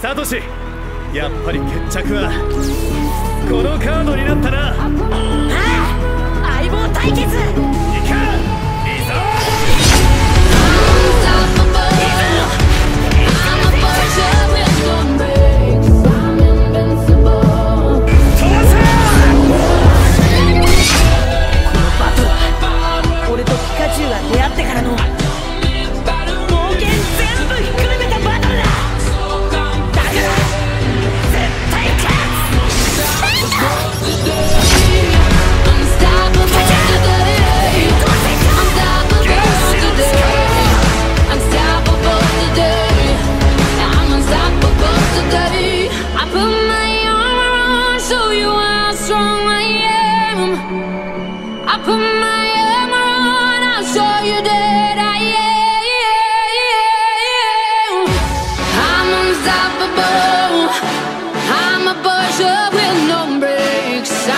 サトシ、やっぱり決着はこのカードになったな。はあ、相棒対決。いかん出会ってからの冒険全部ひっくるめたバトルだ。だから絶対勝つ。I'm unstoppable, I'm a pusher with no brakes.